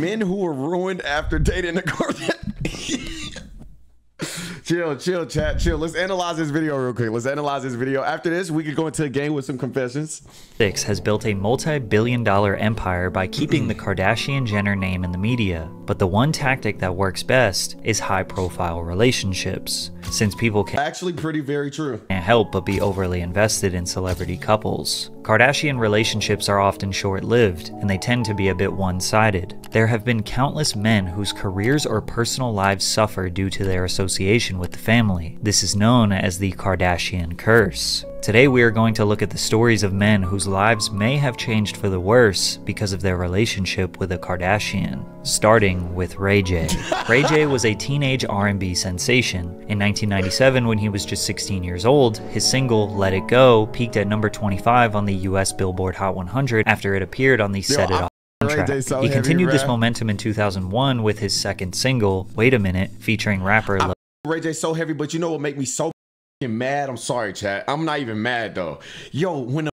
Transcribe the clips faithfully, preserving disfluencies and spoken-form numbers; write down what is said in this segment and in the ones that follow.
Men who were ruined after dating a Kardashian. Chill, chill, chat, chill. Let's analyze this video real quick. Let's analyze this video. After this, we could go into a game with some confessions. Six has built a multi-billion dollar empire by keeping the Kardashian-Jenner name in the media. But the one tactic that works best is high-profile relationships, since people can actually pretty very true can't help but be overly invested in celebrity couples. Kardashian relationships are often short-lived, and they tend to be a bit one-sided. There have been countless men whose careers or personal lives suffer due to their association with the family. This is known as the Kardashian curse. Today we are going to look at the stories of men whose lives may have changed for the worse because of their relationship with a Kardashian, starting with Ray J. Ray J was a teenage R and B sensation. In nineteen ninety-seven, when he was just sixteen years old, his single Let It Go peaked at number twenty-five on the U S Billboard Hot one hundred after it appeared on the Yo, Set It Off. He continued this momentum in two thousand one with his second single, Wait a Minute, featuring rapper I Ray J so heavy, but you know what make me so mad? I'm sorry, chat. I'm not even mad though. Yo, when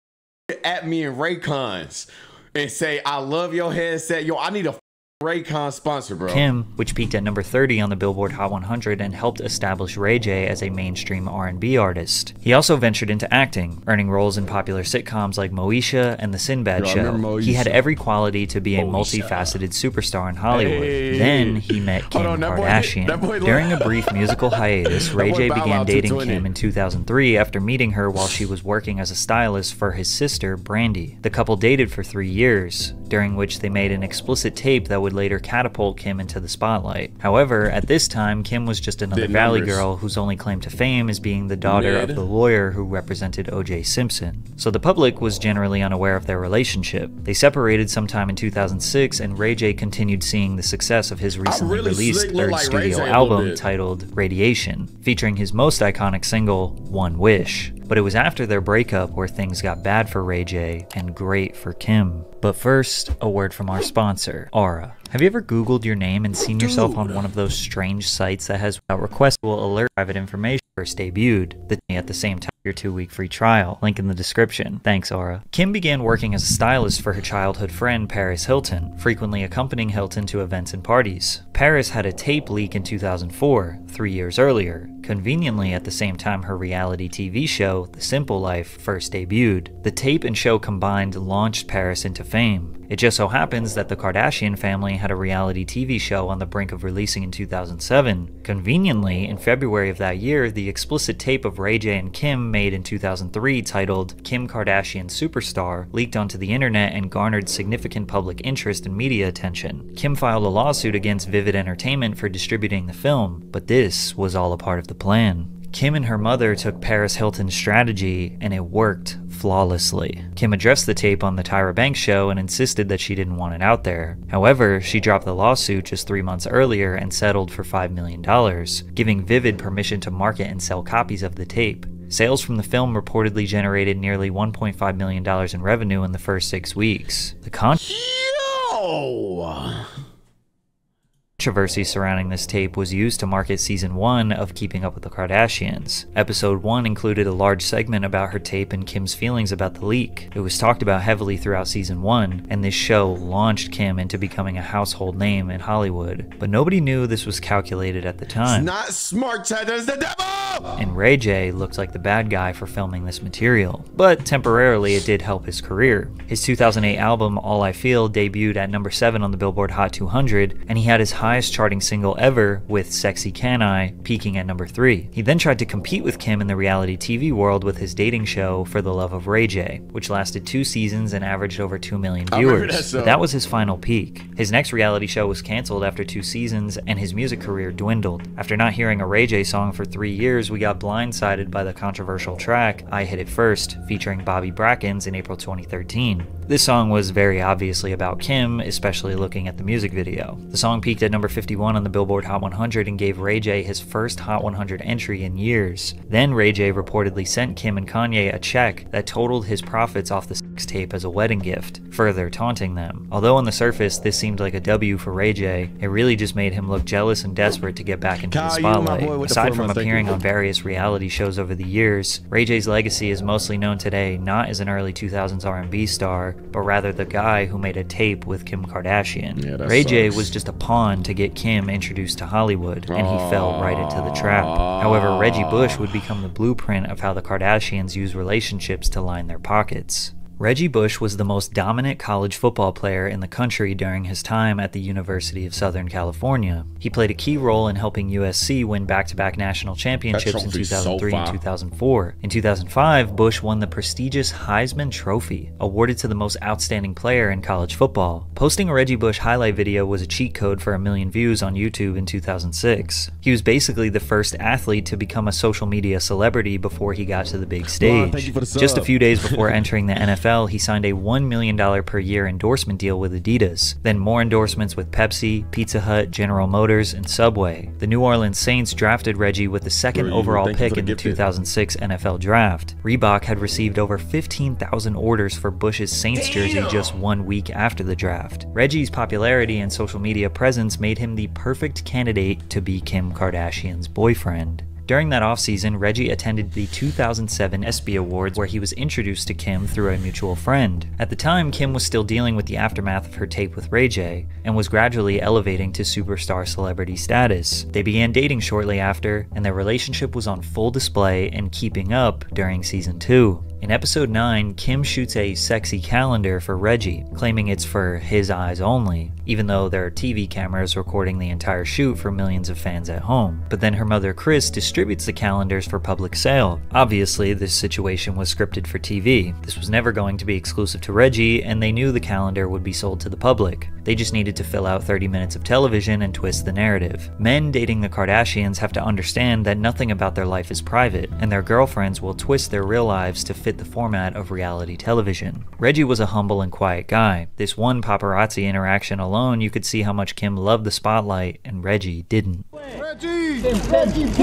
the at me in Raycons and say, I love your headset, yo, I need a Raycon sponsor, bro. Kim, which peaked at number thirty on the Billboard Hot one hundred and helped establish Ray J as a mainstream R and B artist. He also ventured into acting, earning roles in popular sitcoms like Moesha and The Sinbad yo, Show. He had every quality to be Moesha. a multifaceted superstar in Hollywood. Hey. Then he met Kim on, Kardashian. That boy, that boy During a brief musical hiatus, Ray J began dating Kim in two thousand three after meeting her while she was working as a stylist for his sister, Brandy. The couple dated for three years, during which they made an explicit tape that would later catapult Kim into the spotlight. However, at this time, Kim was just another valley girl whose only claim to fame is being the daughter Ned. of the lawyer who represented O J Simpson. So the public was generally unaware of their relationship. They separated sometime in two thousand six, and Ray J continued seeing the success of his recently really released third like studio album titled Radiation, featuring his most iconic single, One Wish. But it was after their breakup where things got bad for Ray J and great for Kim. But first, a word from our sponsor, Aura. Have you ever Googled your name and seen Dude. yourself on one of those strange sites that has without request will alert private information first debuted the day at the same time your two-week free trial? Link in the description. Thanks, Aura. Kim began working as a stylist for her childhood friend Paris Hilton, frequently accompanying Hilton to events and parties. Paris had a tape leak in two thousand four, three years earlier, conveniently at the same time her reality T V show, The Simple Life, first debuted. The tape and show combined launched Paris into fame. It just so happens that the Kardashian family had a reality T V show on the brink of releasing in two thousand seven. Conveniently, in February of that year, the explicit tape of Ray J and Kim made in two thousand three titled Kim Kardashian Superstar leaked onto the internet and garnered significant public interest and media attention. Kim filed a lawsuit against Vivid Entertainment for distributing the film, but this was all a part of the plan. Kim and her mother took Paris Hilton's strategy, and it worked flawlessly. Kim addressed the tape on the Tyra Banks show and insisted that she didn't want it out there. However, she dropped the lawsuit just three months earlier and settled for five million dollars, giving Vivid permission to market and sell copies of the tape. Sales from the film reportedly generated nearly one point five million dollars in revenue in the first six weeks. The con- Yo! Controversy surrounding this tape was used to market season one of Keeping Up With The Kardashians. Episode one included a large segment about her tape and Kim's feelings about the leak. It was talked about heavily throughout season one, and this show launched Kim into becoming a household name in Hollywood. But nobody knew this was calculated at the time. It's not smart, Ted, it's the devil! And Ray J looked like the bad guy for filming this material. But temporarily, it did help his career. His two thousand eight album, All I Feel, debuted at number seven on the Billboard Hot two hundred, and he had his high highest charting single ever with Sexy Can I peaking at number three. He then tried to compete with Kim in the reality T V world with his dating show For the Love of Ray J, which lasted two seasons and averaged over two million viewers. That, but that was his final peak. His next reality show was cancelled after two seasons and his music career dwindled. After not hearing a Ray J song for three years, we got blindsided by the controversial track I Hit It First featuring Bobby Brackins in April twenty thirteen. This song was very obviously about Kim, especially looking at the music video. The song peaked at number fifty-one on the Billboard Hot one hundred and gave Ray J his first Hot one hundred entry in years. Then Ray J reportedly sent Kim and Kanye a check that totaled his profits off the tape as a wedding gift, further taunting them. Although on the surface this seemed like a W for Ray J, it really just made him look jealous and desperate to get back into Kyle, the spotlight. Boy, aside from appearing on various reality shows over the years, Ray J's legacy is mostly known today not as an early two thousands R and B star, but rather the guy who made a tape with Kim Kardashian. Yeah, Ray sucks. J was just a pawn to get Kim introduced to Hollywood, and he fell right into the trap. However, Reggie Bush would become the blueprint of how the Kardashians use relationships to line their pockets. Reggie Bush was the most dominant college football player in the country during his time at the University of Southern California. He played a key role in helping U S C win back-to-back national championships in two thousand three so and two thousand four. In two thousand five, Bush won the prestigious Heisman Trophy, awarded to the most outstanding player in college football. Posting a Reggie Bush highlight video was a cheat code for a million views on YouTube in two thousand six. He was basically the first athlete to become a social media celebrity before he got to the big stage. Well, just a few days before entering the N F L, he signed a one million dollars per year endorsement deal with Adidas, then more endorsements with Pepsi, Pizza Hut, General Motors, and Subway. The New Orleans Saints drafted Reggie with the second overall pick in the two thousand six N F L Draft. Reebok had received over fifteen thousand orders for Bush's Saints jersey just one week after the draft. Reggie's popularity and social media presence made him the perfect candidate to be Kim Kardashian's boyfriend. During that offseason, Reggie attended the two thousand seven ESPY Awards, where he was introduced to Kim through a mutual friend. At the time, Kim was still dealing with the aftermath of her tape with Ray J, and was gradually elevating to superstar celebrity status. They began dating shortly after, and their relationship was on full display in Keeping Up during season two. In episode nine, Kim shoots a sexy calendar for Reggie, claiming it's for his eyes only, even though there are T V cameras recording the entire shoot for millions of fans at home. But then her mother Kris distributes the calendars for public sale. Obviously, this situation was scripted for T V. This was never going to be exclusive to Reggie, and they knew the calendar would be sold to the public. They just needed to fill out thirty minutes of television and twist the narrative. Men dating the Kardashians have to understand that nothing about their life is private, and their girlfriends will twist their real lives to fit the format of reality television. Reggie was a humble and quiet guy. This one paparazzi interaction alone, you could see how much Kim loved the spotlight and Reggie didn't. Reggie! Reggie! Reggie! Kim,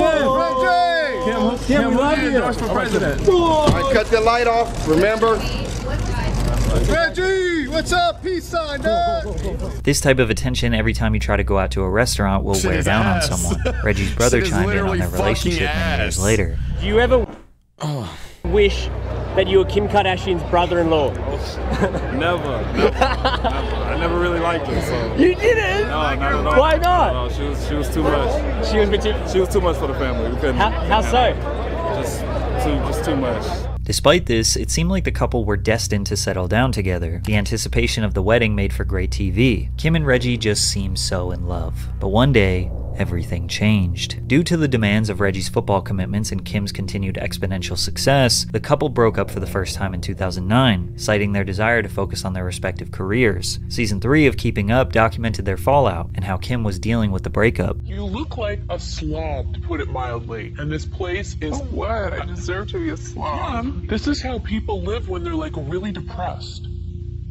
Kim, love you! For president. I cut the light off, remember? Reggie! What's up? Peace sign, dog! This type of attention every time you try to go out to a restaurant will wear down on someone. Reggie's brother chimed in on their relationship many years later. Do you ever oh. wish that you were Kim Kardashian's brother-in-law? Never, never, never. I never really liked her, so. You didn't? No, not at all. Why not? No, no, she was, she was too much. She was, she was too much for the family. We couldn't. How, how so? Just too, just too much. Despite this, it seemed like the couple were destined to settle down together. The anticipation of the wedding made for great T V. Kim and Reggie just seemed so in love. But one day, everything changed. Due to the demands of Reggie's football commitments and Kim's continued exponential success, the couple broke up for the first time in two thousand nine, citing their desire to focus on their respective careers. Season three of Keeping Up documented their fallout and how Kim was dealing with the breakup. You look like a slob, to put it mildly, and this place is... Oh, what? I deserve to be a slob. Yeah. This is how people live when they're, like, really depressed.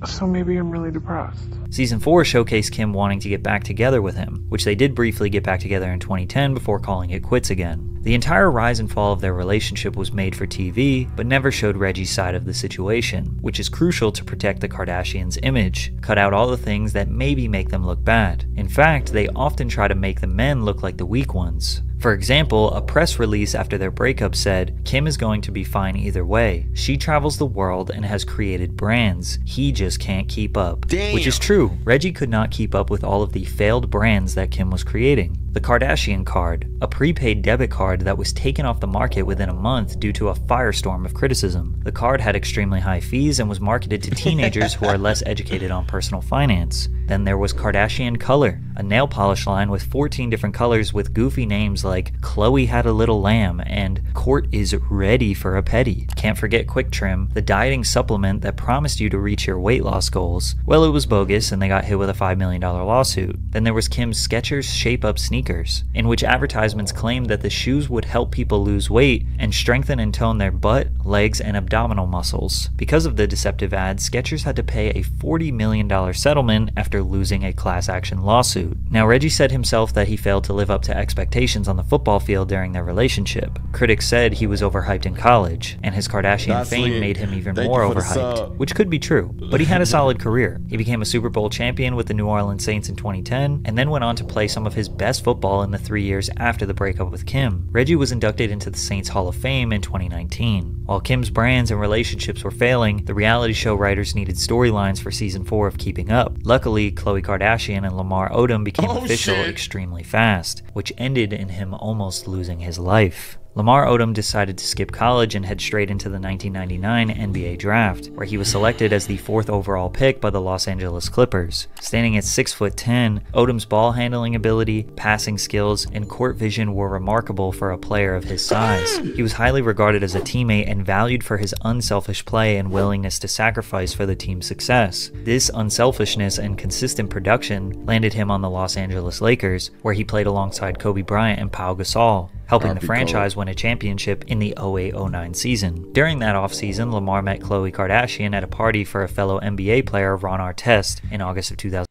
So maybe I'm really depressed. Season four showcased Kim wanting to get back together with him, which they did briefly get back together in twenty ten before calling it quits again. The entire rise and fall of their relationship was made for T V, but never showed Reggie's side of the situation, which is crucial to protect the Kardashians' image. Cut out all the things that maybe make them look bad. In fact, they often try to make the men look like the weak ones. For example, a press release after their breakup said, "Kim is going to be fine either way. She travels the world and has created brands. He just can't keep up." Damn. Which is true. Reggie could not keep up with all of the failed brands that Kim was creating. The Kardashian card, a prepaid debit card that was taken off the market within a month due to a firestorm of criticism. The card had extremely high fees and was marketed to teenagers who are less educated on personal finance. Then there was Kardashian Color, a nail polish line with fourteen different colors with goofy names like Khloe Had a Little Lamb and Court Is Ready for a Petty. Can't forget Quick Trim, the dieting supplement that promised you to reach your weight loss goals. Well, it was bogus and they got hit with a five million dollar lawsuit. Then there was Kim's Skechers Shape Up Sneaker, in which advertisements claimed that the shoes would help people lose weight and strengthen and tone their butt, legs, and abdominal muscles. Because of the deceptive ads, Skechers had to pay a forty million dollar settlement after after losing a class action lawsuit. Now, Reggie said himself that he failed to live up to expectations on the football field during their relationship. Critics said he was overhyped in college, and his Kardashian fame made him even more overhyped, which could be true, but he had a solid career. He became a Super Bowl champion with the New Orleans Saints in twenty ten, and then went on to play some of his best football in the three years after the breakup with Kim. Reggie was inducted into the Saints Hall of Fame in twenty nineteen. While Kim's brands and relationships were failing, the reality show writers needed storylines for season four of Keeping Up. Luckily, Khloe Kardashian and Lamar Odom became oh, official shit. extremely fast, which ended in him almost losing his life. Lamar Odom decided to skip college and head straight into the nineteen ninety-nine N B A draft, where he was selected as the fourth overall pick by the Los Angeles Clippers. Standing at six foot ten, Odom's ball handling ability, passing skills, and court vision were remarkable for a player of his size. He was highly regarded as a teammate and valued for his unselfish play and willingness to sacrifice for the team's success. This unselfishness and consistent production landed him on the Los Angeles Lakers, where he played alongside Kobe Bryant and Pau Gasol, helping the franchise win a championship in the oh eight oh nine season. During that offseason, Lamar met Khloe Kardashian at a party for a fellow N B A player, Ron Artest, in August of two thousand.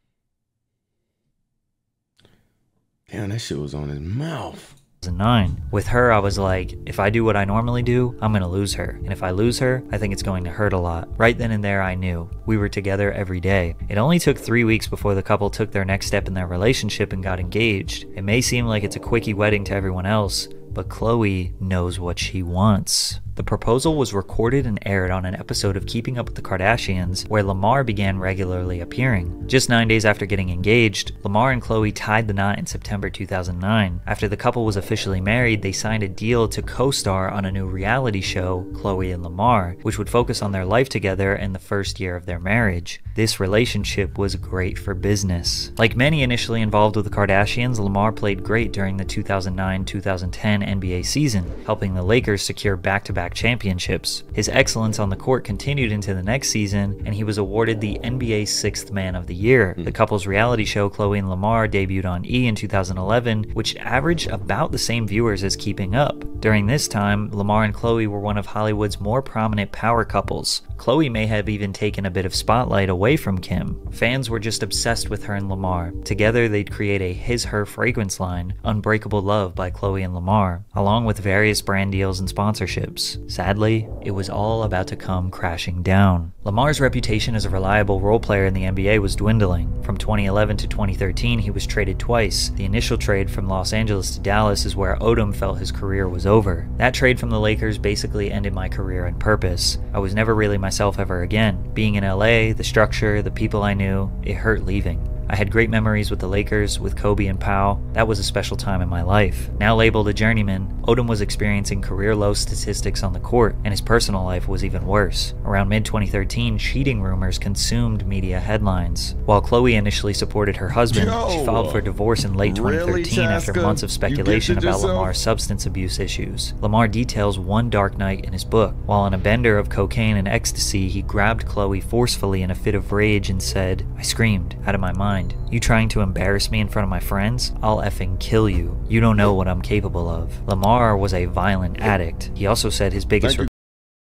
Damn, that shit was on his mouth. two thousand nine. With her, I was like, if I do what I normally do, I'm gonna lose her. And if I lose her, I think it's going to hurt a lot. Right then and there, I knew. We were together every day. It only took three weeks before the couple took their next step in their relationship and got engaged. It may seem like it's a quickie wedding to everyone else, but Khloe knows what she wants. The proposal was recorded and aired on an episode of Keeping Up With The Kardashians, where Lamar began regularly appearing. Just nine days after getting engaged, Lamar and Khloe tied the knot in September two thousand nine. After the couple was officially married, they signed a deal to co-star on a new reality show, Khloe and Lamar, which would focus on their life together in the first year of their marriage. This relationship was great for business. Like many initially involved with the Kardashians, Lamar played great during the two thousand nine two thousand ten N B A season, helping the Lakers secure back-to-back championships. His excellence on the court continued into the next season, and he was awarded the N B A Sixth Man of the Year. The couple's reality show Khloe and Lamar debuted on E! In two thousand eleven, which averaged about the same viewers as Keeping Up. During this time, Lamar and Khloe were one of Hollywood's more prominent power couples. Khloe may have even taken a bit of spotlight away from Kim. Fans were just obsessed with her and Lamar. Together, they'd create a his-her fragrance line, Unbreakable Love by Khloe and Lamar, along with various brand deals and sponsorships. Sadly, it was all about to come crashing down. Lamar's reputation as a reliable role player in the N B A was dwindling. From twenty eleven to twenty thirteen, he was traded twice. The initial trade from Los Angeles to Dallas is where Odom felt his career was over. That trade from the Lakers basically ended my career and purpose. I was never really myself ever again. Being in L A, the structure, the people I knew, it hurt leaving. I had great memories with the Lakers, with Kobe and Pau. That was a special time in my life. Now labeled a journeyman, Odom was experiencing career-low statistics on the court, and his personal life was even worse. Around mid twenty thirteen, cheating rumors consumed media headlines. While Khloe initially supported her husband, Yo, she filed for divorce in late twenty thirteen really, Chaska, after months of speculation about yourself? Lamar's substance abuse issues. Lamar details one dark night in his book. While on a bender of cocaine and ecstasy, he grabbed Khloe forcefully in a fit of rage and said, "I screamed, out of my mind. You trying to embarrass me in front of my friends? I'll effing kill you. You don't know what I'm capable of." Lamar was a violent addict. He also said his biggest regret,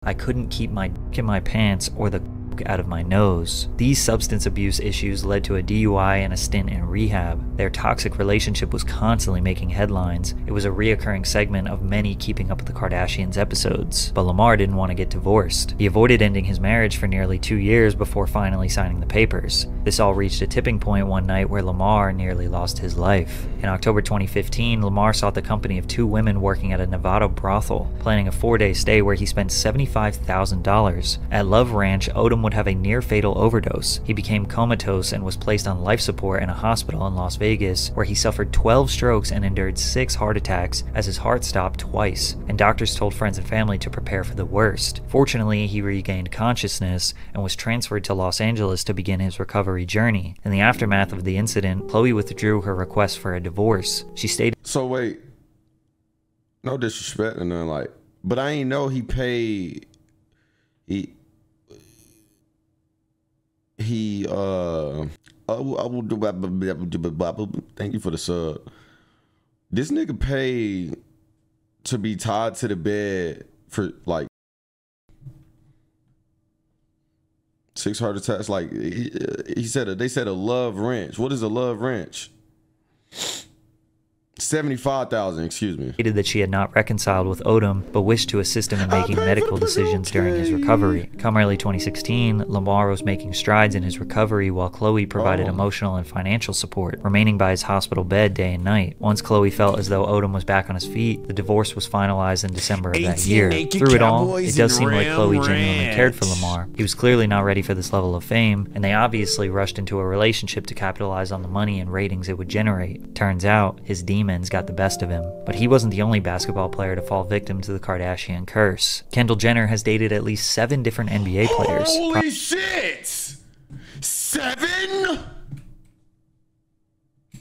"I couldn't keep my dick in my pants or the dick out of my nose." These substance abuse issues led to a D U I and a stint in rehab. Their toxic relationship was constantly making headlines. It was a reoccurring segment of many Keeping Up With The Kardashians episodes. But Lamar didn't want to get divorced. He avoided ending his marriage for nearly two years before finally signing the papers. This all reached a tipping point one night where Lamar nearly lost his life. In October twenty fifteen, Lamar sought the company of two women working at a Nevada brothel, planning a four-day stay where he spent seventy-five thousand dollars. At Love Ranch, Odom would have a near-fatal overdose. He became comatose and was placed on life support in a hospital in Las Vegas, where he suffered twelve strokes and endured six heart attacks as his heart stopped twice, and doctors told friends and family to prepare for the worst. Fortunately, he regained consciousness and was transferred to Los Angeles to begin his recovery journey. In the aftermath of the incident, Khloe withdrew her request for a divorce. She stated, "So wait, no disrespect or nothing like, but I ain't know he paid. He he uh. Thank you for the sub. This nigga paid to be tied to the bed for like." Six heart attacks. Like he, he said, a, they said a Love Ranch. What is a Love Ranch? seventy-five thousand, excuse me. Stated that she had not reconciled with Odom, but wished to assist him in making medical decisions during his recovery. Come early twenty sixteen, Lamar was making strides in his recovery while Khloe provided oh. emotional and financial support, remaining by his hospital bed day and night. Once Khloe felt as though Odom was back on his feet, the divorce was finalized in December of that year. Through it all, it does seem like Khloe genuinely cared for Lamar. He was clearly not ready for this level of fame, and they obviously rushed into a relationship to capitalize on the money and ratings it would generate. Turns out, his demon got the best of him, but he wasn't the only basketball player to fall victim to the Kardashian curse. Kendall Jenner has dated at least seven different N B A players. Holy shit! Seven?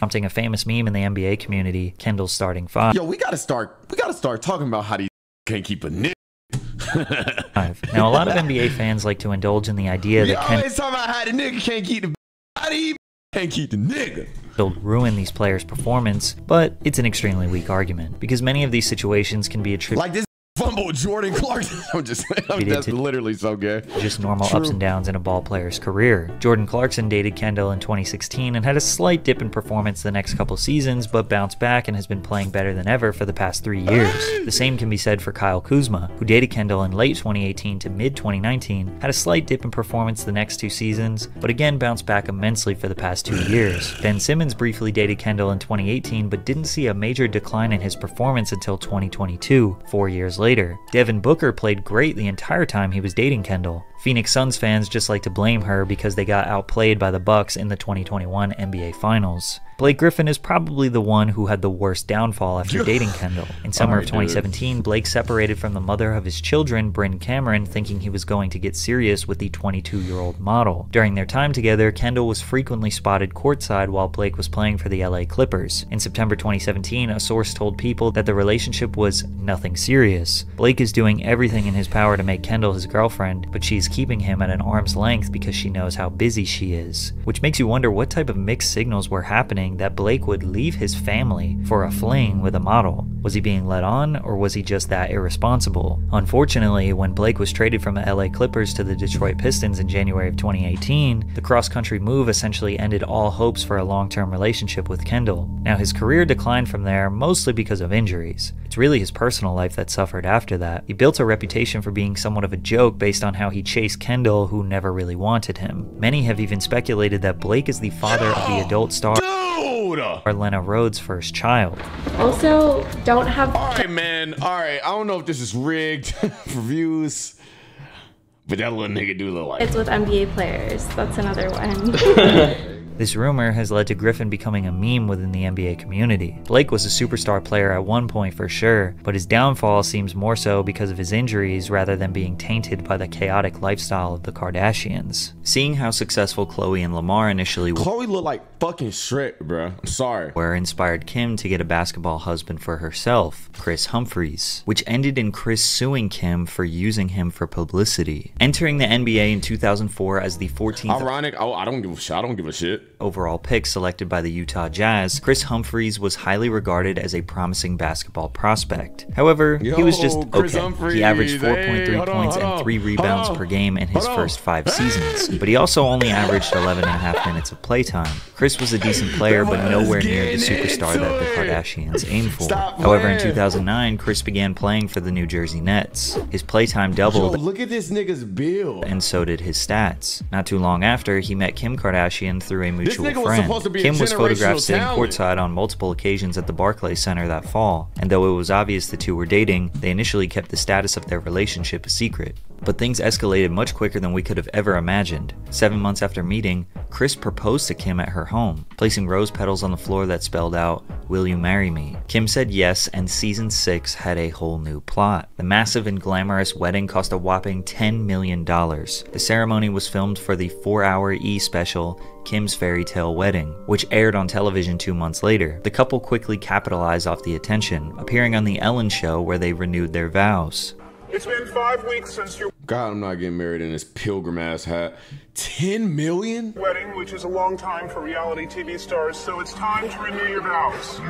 Prompting a famous meme in the N B A community, Kendall's starting five. Yo, we gotta start, we gotta start talking about how these can't keep a nigga. Five. Now, a lot of N B A fans like to indulge in the idea that Kendall- always talking about how the nigga can't keep the body, can't keep the nigga. They'll ruin these players' performance, but it's an extremely weak argument because many of these situations can be attributed. Like this fumble, Jordan Clarkson. I'm just I'm, that's literally so gay. Just normal True. ups and downs in a ball player's career. Jordan Clarkson dated Kendall in twenty sixteen and had a slight dip in performance the next couple seasons, but bounced back and has been playing better than ever for the past three years. The same can be said for Kyle Kuzma, who dated Kendall in late twenty eighteen to mid twenty nineteen, had a slight dip in performance the next two seasons, but again bounced back immensely for the past two years. Ben Simmons briefly dated Kendall in twenty eighteen, but didn't see a major decline in his performance until twenty twenty-two, four years later. Later, Devin Booker played great the entire time he was dating Kendall. Phoenix Suns fans just like to blame her because they got outplayed by the Bucks in the twenty twenty-one N B A Finals. Blake Griffin is probably the one who had the worst downfall after dating Kendall. In summer of twenty seventeen, Blake separated from the mother of his children, Bryn Cameron, thinking he was going to get serious with the twenty-two-year-old model. During their time together, Kendall was frequently spotted courtside while Blake was playing for the L A Clippers. In September twenty seventeen, a source told People that the relationship was nothing serious. Blake is doing everything in his power to make Kendall his girlfriend, but she's keeping him at an arm's length because she knows how busy she is. Which makes you wonder what type of mixed signals were happening that Blake would leave his family for a fling with a model. Was he being led on, or was he just that irresponsible? Unfortunately, when Blake was traded from the L A Clippers to the Detroit Pistons in January of twenty eighteen, the cross-country move essentially ended all hopes for a long-term relationship with Kendall. Now, his career declined from there mostly because of injuries. It's really his personal life that suffered after that. He built a reputation for being somewhat of a joke based on how he chased Kendall, who never really wanted him. Many have even speculated that Blake is the father of the adult star Lena Rhodes' first child. Also, don't have- Alright, man. Alright, I don't know if this is rigged for views, but that little nigga do look like- It's with N B A players. That's another one. This rumor has led to Griffin becoming a meme within the N B A community. Blake was a superstar player at one point for sure, but his downfall seems more so because of his injuries rather than being tainted by the chaotic lifestyle of the Kardashians. Seeing how successful Khloe and Lamar initially were- Khloe looked like fucking shit, bro. I'm sorry. Where inspired Kim to get a basketball husband for herself, Kris Humphries, which ended in Kris suing Kim for using him for publicity. Entering the N B A in two thousand four as the fourteenth- Ironic, oh, I don't give a shit, I don't give a shit. Overall pick selected by the Utah Jazz, Kris Humphries was highly regarded as a promising basketball prospect. However, Yo, he was just okay. He averaged four point three hey, points on, and three rebounds on, per game in his first five seasons, but he also only averaged eleven and a half minutes of playtime. Kris was a decent player, but nowhere near the superstar that the Kardashians aimed for. Stop However, man. in two thousand nine, Kris began playing for the New Jersey Nets. His playtime doubled, Yo, look at this nigga's build, and so did his stats. Not too long after, he met Kim Kardashian through a mutual friend. Was supposed to be Kim was photographed sitting courtside on multiple occasions at the Barclays Center that fall, and though it was obvious the two were dating, they initially kept the status of their relationship a secret. But things escalated much quicker than we could have ever imagined. Seven months after meeting, Kris proposed to Kim at her home, placing rose petals on the floor that spelled out, "Will you marry me?" Kim said yes, and season six had a whole new plot. The massive and glamorous wedding cost a whopping ten million dollars. The ceremony was filmed for the four-hour E! Special, Kim's Fairy Tale Wedding, which aired on television two months later. The couple quickly capitalized off the attention, appearing on The Ellen Show where they renewed their vows. It's been five weeks since your- God, I'm not getting married in this pilgrim-ass hat. ten million? Wedding, which is a long time for reality T V stars, so it's time to renew your vows.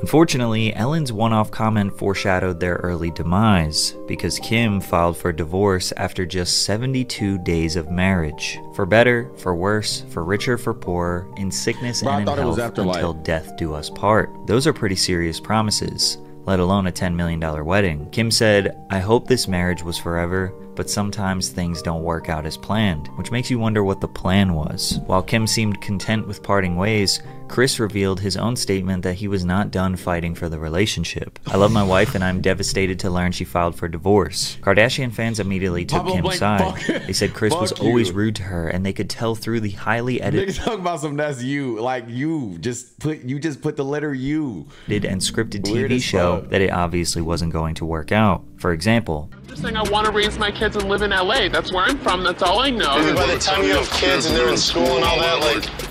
Unfortunately, Ellen's one-off comment foreshadowed their early demise, because Kim filed for divorce after just seventy-two days of marriage. For better, for worse, for richer, for poorer, in sickness Bro, and in health until death do us part. Those are pretty serious promises, let alone a ten million dollar wedding. Kim said, "I hope this marriage was forever, but sometimes things don't work out as planned," which makes you wonder what the plan was. While Kim seemed content with parting ways, Kris revealed his own statement that he was not done fighting for the relationship. "I love my wife and I'm devastated to learn she filed for divorce." Kardashian fans immediately took Kim's like, side. They said Kris was you. always rude to her and they could tell through the highly edited- Niggas talking about something that's you, like you, just put, you just put the letter U. Did and scripted Weird T V show fuck. that it obviously wasn't going to work out. For example, just saying I want to raise my kids and live in L A. That's where I'm from. That's all I know. Dude, by the time you have kids and they're in school and all that, like,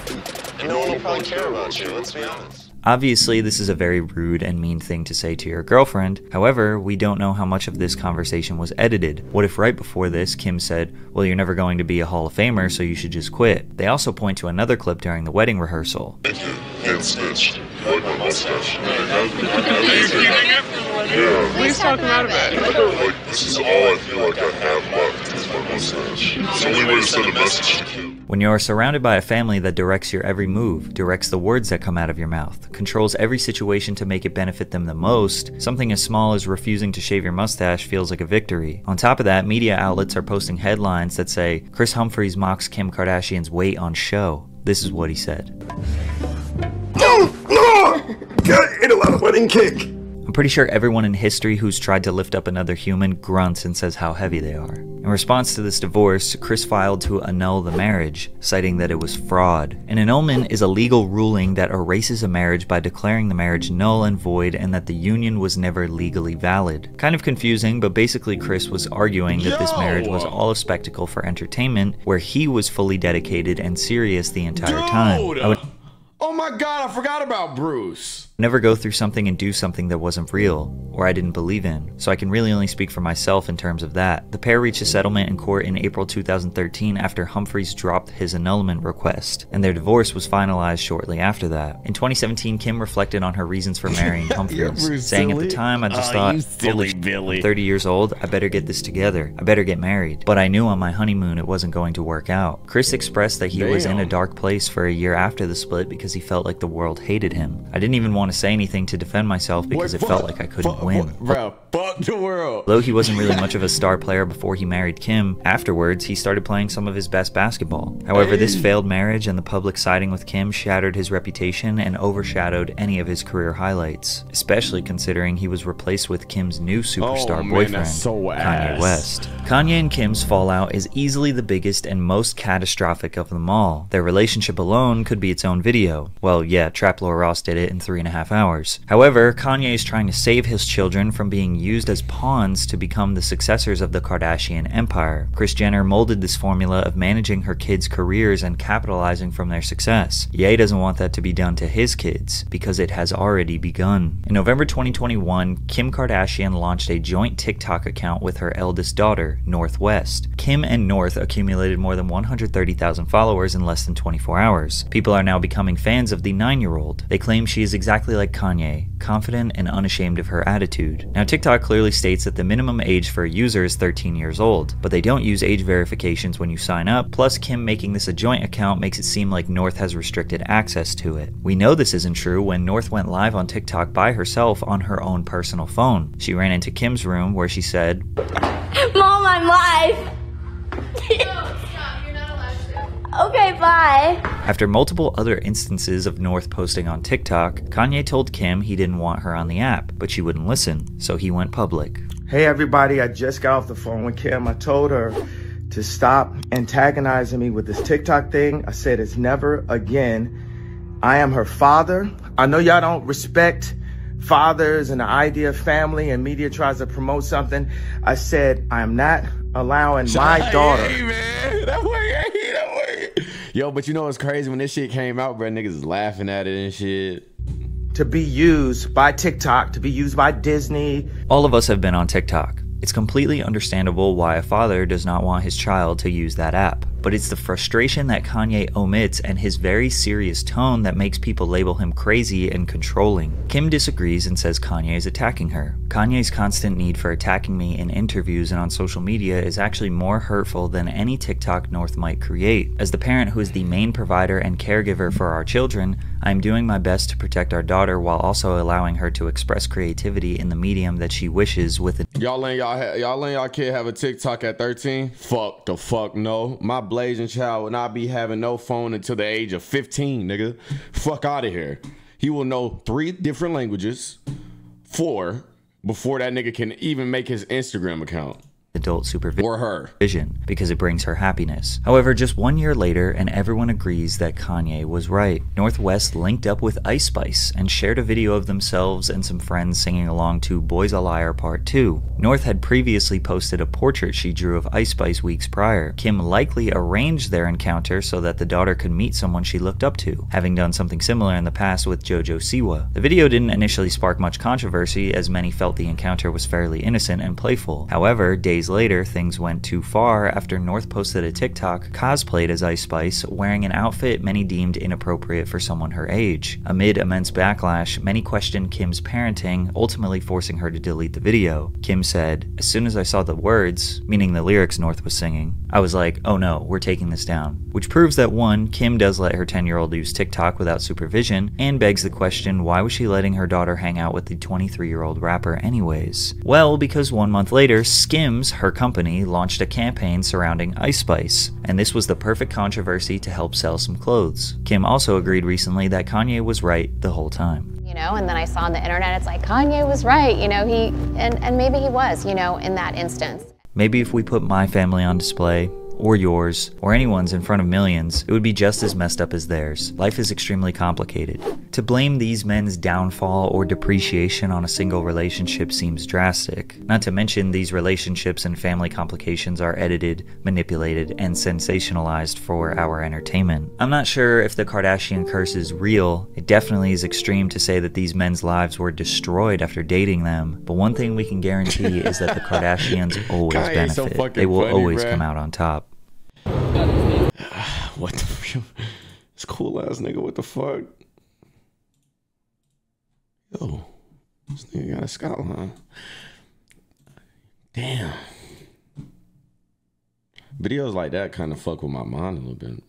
no one will probably care about you. Let's be honest. Obviously, this is a very rude and mean thing to say to your girlfriend. However, we don't know how much of this conversation was edited. What if right before this, Kim said, "Well, you're never going to be a Hall of Famer, so you should just quit." They also point to another clip during the wedding rehearsal. Thank you. Thank you. Like my mustache. Yeah. Please talk about it. Like, this is all I feel like I have left is my mustache. It's the only way to send a message to Kim. When you are surrounded by a family that directs your every move, directs the words that come out of your mouth, controls every situation to make it benefit them the most, something as small as refusing to shave your mustache feels like a victory. On top of that, media outlets are posting headlines that say, "Kris Humphries mocks Kim Kardashian's weight on show." This is what he said. Gotta eat a lot of wedding cake. I'm pretty sure everyone in history who's tried to lift up another human grunts and says how heavy they are. In response to this divorce, Kris filed to annul the marriage, citing that it was fraud. An annulment is a legal ruling that erases a marriage by declaring the marriage null and void and that the union was never legally valid. Kind of confusing, but basically Kris was arguing that Yo! this marriage was all a spectacle for entertainment, where he was fully dedicated and serious the entire Dude! time. Oh my God, I forgot about Bruce. Never go through something and do something that wasn't real, or I didn't believe in, so I can really only speak for myself in terms of that. The pair reached a settlement in court in April two thousand thirteen after Humphries dropped his annulment request, and their divorce was finalized shortly after that. In twenty seventeen, Kim reflected on her reasons for marrying Humphries, saying, "At the time, I just uh, thought, holy Billy. I'm thirty years old, I better get this together, I better get married. But I knew on my honeymoon it wasn't going to work out." Kris expressed that he Damn. was in a dark place for a year after the split because he felt like the world hated him. "I didn't even want to say anything to defend myself because Boy, it fuck, felt like I couldn't fuck, win. Bro, fuck the world." Though he wasn't really much of a star player before he married Kim, afterwards he started playing some of his best basketball. However, hey. this failed marriage and the public siding with Kim shattered his reputation and overshadowed any of his career highlights, especially considering he was replaced with Kim's new superstar oh, boyfriend, man, so Kanye West. Kanye and Kim's fallout is easily the biggest and most catastrophic of them all. Their relationship alone could be its own video. Well, yeah, Traplore Ross did it in three and a half hours. However, Kanye is trying to save his children from being used as pawns to become the successors of the Kardashian empire. Kris Jenner molded this formula of managing her kids' careers and capitalizing from their success. Ye doesn't want that to be done to his kids, because it has already begun. In November twenty twenty-one, Kim Kardashian launched a joint TikTok account with her eldest daughter, North West. Kim and North accumulated more than one hundred thirty thousand followers in less than twenty-four hours. People are now becoming fans of the nine-year-old. They claim she is exactly like Kanye, confident and unashamed of her attitude. Now, TikTok clearly states that the minimum age for a user is thirteen years old, but they don't use age verifications when you sign up, plus Kim making this a joint account makes it seem like North has restricted access to it. We know this isn't true when North went live on TikTok by herself on her own personal phone. She ran into Kim's room where she said, "Mom, I'm live!" "Okay, bye." After multiple other instances of North posting on TikTok, Kanye told Kim he didn't want her on the app, but she wouldn't listen, so he went public. "Hey everybody, I just got off the phone with Kim. I told her to stop antagonizing me with this TikTok thing. I said it's never again. I am her father. I know y'all don't respect fathers and the idea of family and media tries to promote something. I said, I'm not allowing my daughter." Hey, man. That way, hey, that way. Yo, but you know what's crazy? When this shit came out, bro, niggas is laughing at it and shit. "To be used by TikTok, to be used by Disney." All of us have been on TikTok. It's completely understandable why a father does not want his child to use that app. but it's the frustration that Kanye omits and his very serious tone that makes people label him crazy and controlling. Kim disagrees and says Kanye is attacking her. Kanye's constant need for attacking me in interviews and on social media is actually more hurtful than any TikTok North might create. As the parent who is the main provider and caregiver for our children, I am doing my best to protect our daughter while also allowing her to express creativity in the medium that she wishes with it. Y'all letting y'all kid have a TikTok at thirteen? Fuck the fuck no. My blazing child will not be having no phone until the age of fifteen, nigga. Fuck out of here. He will know three different languages, four, before that nigga can even make his Instagram account. Adult supervision or her vision because it brings her happiness. However, just one year later and everyone agrees that Kanye was right. North West linked up with Ice Spice and shared a video of themselves and some friends singing along to Boy's a Liar Part two. North had previously posted a portrait she drew of Ice Spice weeks prior. Kim likely arranged their encounter so that the daughter could meet someone she looked up to, having done something similar in the past with JoJo Siwa. The video didn't initially spark much controversy as many felt the encounter was fairly innocent and playful. However, days later, things went too far after North posted a TikTok cosplayed as Ice Spice, wearing an outfit many deemed inappropriate for someone her age. Amid immense backlash, many questioned Kim's parenting, ultimately forcing her to delete the video. Kim said, "As soon as I saw the words," meaning the lyrics North was singing, "I was like, oh no, we're taking this down." Which proves that one, Kim does let her ten-year-old use TikTok without supervision, and begs the question, why was she letting her daughter hang out with the twenty-three-year-old rapper anyways? Well, because one month later, Skims, her company, launched a campaign surrounding Ice Spice, and this was the perfect controversy to help sell some clothes. Kim also agreed recently that Kanye was right the whole time. You know, and then I saw on the internet, it's like, Kanye was right, you know, he, and, and maybe he was, you know, in that instance. Maybe if we put my family on display, or yours, or anyone's in front of millions, it would be just as messed up as theirs. Life is extremely complicated. To blame these men's downfall or depreciation on a single relationship seems drastic. Not to mention, these relationships and family complications are edited, manipulated, and sensationalized for our entertainment. I'm not sure if the Kardashian curse is real. It definitely is extreme to say that these men's lives were destroyed after dating them, but one thing we can guarantee is that the Kardashians always God, benefit. So fucking they will funny, always bro. Come out on top. What the fuck? This cool ass nigga, what the fuck? Yo, this nigga got a skyline. Damn. Videos like that kind of fuck with my mind a little bit.